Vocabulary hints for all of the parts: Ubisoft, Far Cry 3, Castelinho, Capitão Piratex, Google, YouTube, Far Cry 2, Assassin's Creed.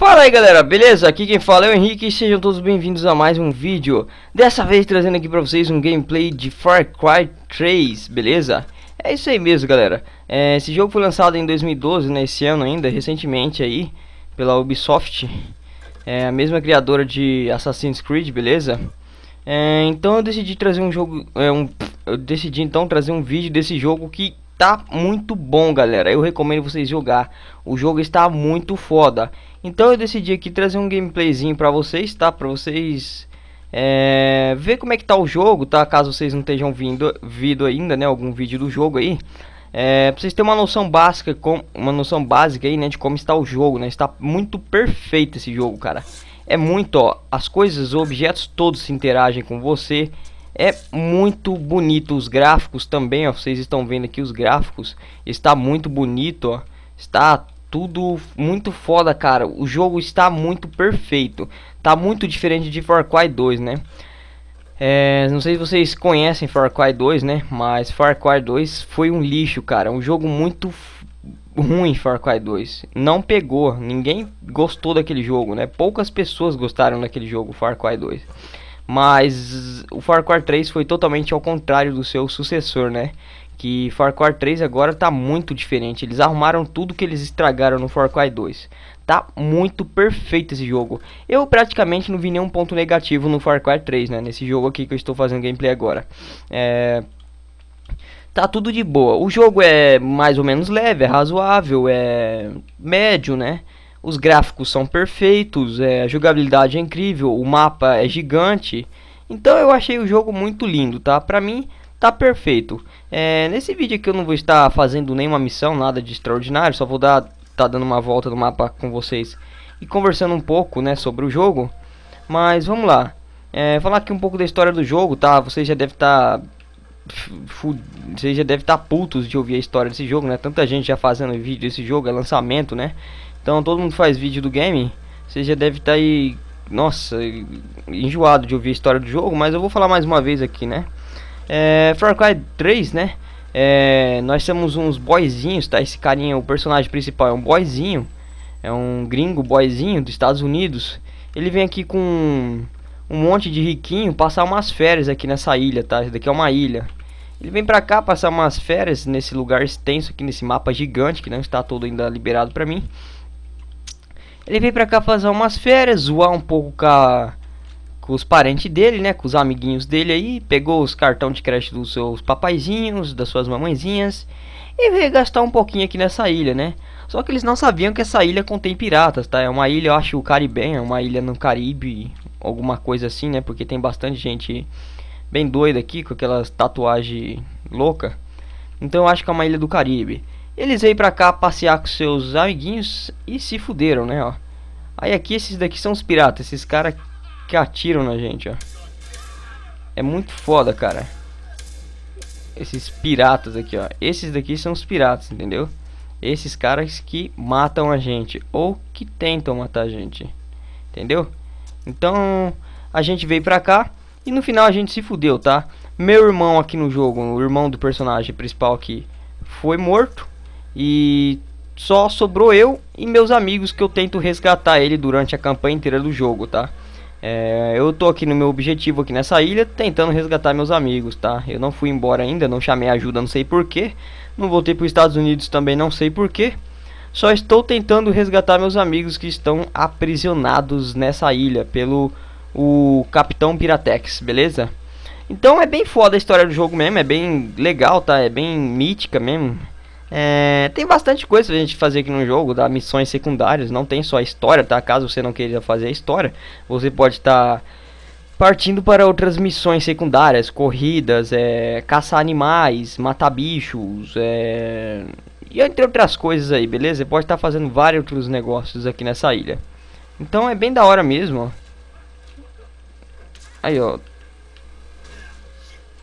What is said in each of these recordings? Fala aí galera, beleza? Aqui quem fala é o Henrique e sejam todos bem-vindos a mais um vídeo. Dessa vez trazendo aqui pra vocês um gameplay de Far Cry 3, beleza? É isso aí mesmo galera, esse jogo foi lançado em 2012, né, esse ano ainda, recentemente aí, pela Ubisoft. É a mesma criadora de Assassin's Creed, beleza? Então eu decidi trazer um jogo, eu decidi trazer um vídeo desse jogo que tá muito bom galera, eu recomendo vocês jogar, o jogo está muito foda. Então eu decidi aqui trazer um gameplayzinho pra vocês, tá? Pra vocês ver como é que tá o jogo, tá? Caso vocês não estejam vindo ainda, né? Algum vídeo do jogo aí, pra vocês terem uma noção básica, aí, né? De como está o jogo, né? Está muito perfeito esse jogo, cara. É muito, ó, as coisas, os objetos todos se interagem com você. É muito bonito os gráficos também, ó, vocês estão vendo aqui os gráficos. Está muito bonito, ó. Está tudo muito foda, cara. O jogo está muito perfeito. Tá muito diferente de Far Cry 2, né? Não sei se vocês conhecem Far Cry 2, né? Mas Far Cry 2 foi um lixo, cara. Um jogo muito ruim, Far Cry 2. Não pegou, ninguém gostou daquele jogo, né? Poucas pessoas gostaram daquele jogo, Far Cry 2. Mas o Far Cry 3 foi totalmente ao contrário do seu sucessor, né? Que Far Cry 3 agora tá muito diferente. Eles arrumaram tudo que eles estragaram no Far Cry 2. Tá muito perfeito esse jogo. Eu praticamente não vi nenhum ponto negativo no Far Cry 3, né? Nesse jogo aqui que eu estou fazendo gameplay agora. Tá tudo de boa. O jogo é mais ou menos leve, é razoável, é médio, né? Os gráficos são perfeitos, a jogabilidade é incrível, o mapa é gigante. Então eu achei o jogo muito lindo, tá? Pra mim, tá perfeito. Nesse vídeo aqui eu não vou estar fazendo nenhuma missão, nada de extraordinário. Só vou dando uma volta no mapa com vocês e conversando um pouco, né, sobre o jogo. Mas vamos lá. Falar aqui um pouco da história do jogo, tá? Vocês já devem estar putos de ouvir a história desse jogo, né? Tanta gente já fazendo vídeo desse jogo, é lançamento, né? Então todo mundo faz vídeo do game, você já deve estar aí, nossa, enjoado de ouvir a história do jogo, mas eu vou falar mais uma vez aqui, né? Far Cry 3, né? Nós somos uns boyzinhos, tá? Esse carinha, o personagem principal é um boyzinho, é um gringo boyzinho dos Estados Unidos. Ele vem aqui com um monte de riquinho passar umas férias aqui nessa ilha, tá? Isso daqui é uma ilha. Ele vem pra cá passar umas férias nesse lugar extenso aqui, nesse mapa gigante que não está todo ainda liberado pra mim. Ele veio pra cá fazer umas férias, zoar um pouco com os parentes dele, né? Com os amiguinhos dele aí. Pegou os cartão de crédito dos seus papaizinhos, das suas mamãezinhas. E veio gastar um pouquinho aqui nessa ilha, né? Só que eles não sabiam que essa ilha contém piratas, tá? É uma ilha, eu acho, caribenha. É uma ilha no Caribe, alguma coisa assim, né? Porque tem bastante gente bem doida aqui, com aquelas tatuagens louca. Então eu acho que é uma ilha do Caribe. Eles veio pra cá passear com seus amiguinhos e se fuderam, né, ó. Aí aqui, esses daqui são os piratas, esses caras que atiram na gente, ó. É muito foda, cara. Esses piratas aqui, ó. Esses daqui são os piratas, entendeu? Esses caras que matam a gente, ou que tentam matar a gente, entendeu? Então, a gente veio pra cá e no final a gente se fudeu, tá? Meu irmão aqui no jogo, o irmão do personagem principal aqui, foi morto. E só sobrou eu e meus amigos que eu tento resgatar ele durante a campanha inteira do jogo, tá? Eu tô aqui no meu objetivo aqui nessa ilha tentando resgatar meus amigos, tá? Eu não fui embora ainda, não chamei ajuda, não sei porquê. Não voltei para os Estados Unidos também, não sei porquê. Só estou tentando resgatar meus amigos que estão aprisionados nessa ilha pelo o Capitão Piratex, beleza? Então é bem foda a história do jogo mesmo, é bem legal, tá? É bem mítica mesmo. Tem bastante coisa pra gente fazer aqui no jogo, tá? Missões secundárias, não tem só a história, tá? Caso você não queira fazer a história, você pode estar partindo para outras missões secundárias, corridas, caçar animais, matar bichos, e entre outras coisas aí, beleza? Você pode estar fazendo vários outros negócios aqui nessa ilha. Então é bem da hora mesmo, ó. Aí, ó.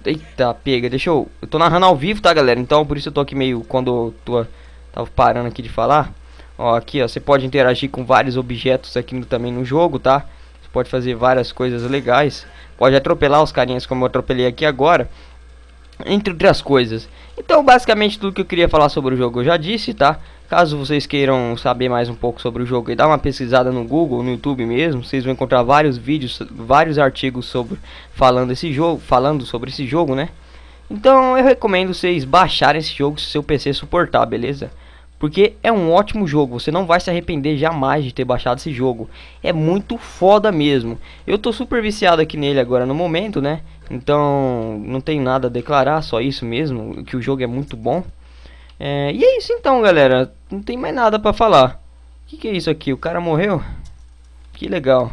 Eita, pega, deixa eu... Eu tô narrando ao vivo, tá, galera? Então, por isso eu tô aqui meio... Quando eu tava parando aqui de falar. Ó, aqui, ó. Você pode interagir com vários objetos aqui também no jogo, tá? Você pode fazer várias coisas legais. Pode atropelar os carinhas como eu atropelei aqui agora. entre outras coisas. Então basicamente tudo que eu queria falar sobre o jogo eu já disse, tá? Caso vocês queiram saber mais um pouco sobre o jogo e dar uma pesquisada no Google, no YouTube mesmo, vocês vão encontrar vários vídeos, vários artigos sobre falando sobre esse jogo, né? Então eu recomendo vocês baixarem esse jogo se seu PC suportar, beleza? Porque é um ótimo jogo, você não vai se arrepender jamais de ter baixado esse jogo. É muito foda mesmo. Eu tô super viciado aqui nele agora no momento, né? Então não tem nada a declarar, só isso mesmo, que o jogo é muito bom. E é isso então, galera. Não tem mais nada pra falar. O que, que é isso aqui? O cara morreu? Que legal.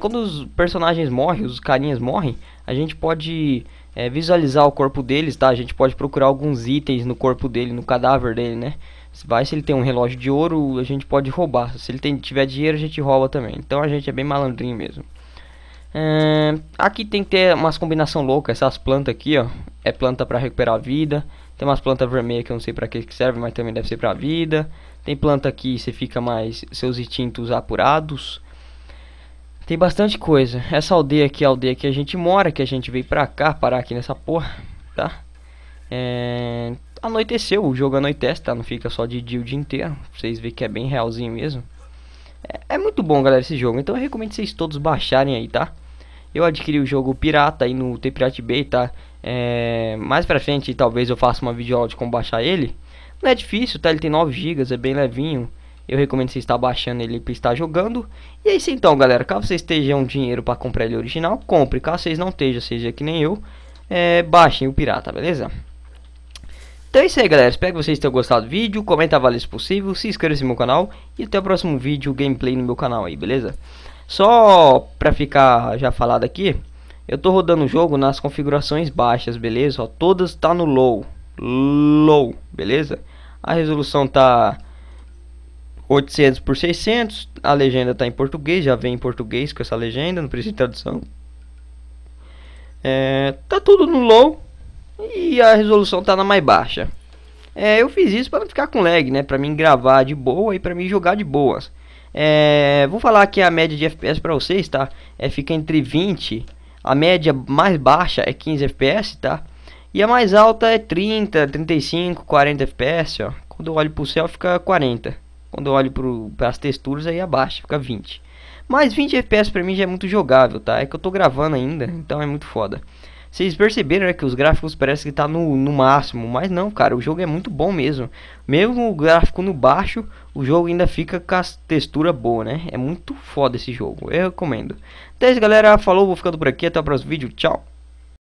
Quando os personagens morrem, os carinhas morrem, a gente pode visualizar o corpo deles, tá? A gente pode procurar alguns itens no corpo dele, no cadáver dele, né? Se ele tem um relógio de ouro, a gente pode roubar. Se ele tiver dinheiro, a gente rouba também. Então a gente é bem malandrinho mesmo. Aqui tem que ter umas combinação louca. Essas plantas aqui, ó, é planta pra recuperar a vida. Tem umas plantas vermelhas que eu não sei pra que serve, mas também deve ser pra vida. Tem planta aqui, você fica mais seus instintos apurados. Tem bastante coisa. Essa aldeia aqui é a aldeia que a gente mora, que a gente veio pra cá, parar aqui nessa porra, tá? Anoiteceu, o jogo anoitece, tá? Não fica só de dia o dia inteiro. Pra vocês verem que é bem realzinho mesmo. É muito bom, galera, esse jogo. Então eu recomendo vocês todos baixarem aí, tá? Eu adquiri o jogo pirata aí no The Pirate Bay, tá? Mais pra frente talvez eu faça uma videoaula de como baixar ele. Não é difícil, tá? Ele tem 9 GB, é bem levinho. Eu recomendo você estar baixando ele para estar jogando. E é isso então, galera. Caso vocês estejam dinheiro para comprar ele original, compre. Caso vocês não estejam, seja que nem eu, baixem o pirata, beleza? Então é isso aí, galera. Espero que vocês tenham gostado do vídeo. Comenta valeu se possível. Se inscreva no meu canal. E até o próximo vídeo, gameplay no meu canal aí, beleza? Só para ficar já falado aqui, eu tô rodando o jogo nas configurações baixas, beleza? Ó, todas tá no low, beleza? A resolução tá 800 por 600, a legenda tá em português, já vem em português com essa legenda, não precisa de tradução. Tá tudo no low e a resolução tá na mais baixa. Eu fiz isso para não ficar com lag, né? Para mim gravar de boa e para mim jogar de boas. Vou falar aqui a média de FPS para vocês, tá? Fica entre 20, a média mais baixa é 15 FPS, tá? E a mais alta é 30, 35, 40 FPS, ó. Quando eu olho pro céu fica 40. Quando eu olho para as texturas aí abaixo, fica 20. Mas 20 FPS pra mim já é muito jogável, tá? É que eu tô gravando ainda, então é muito foda. Vocês perceberam, né, que os gráficos parece que tá no máximo, mas não, cara, o jogo é muito bom mesmo. Mesmo o gráfico no baixo, o jogo ainda fica com as texturas boas, né? É muito foda esse jogo, eu recomendo. Então é isso, galera, falou, vou ficando por aqui, até o próximo vídeo, tchau!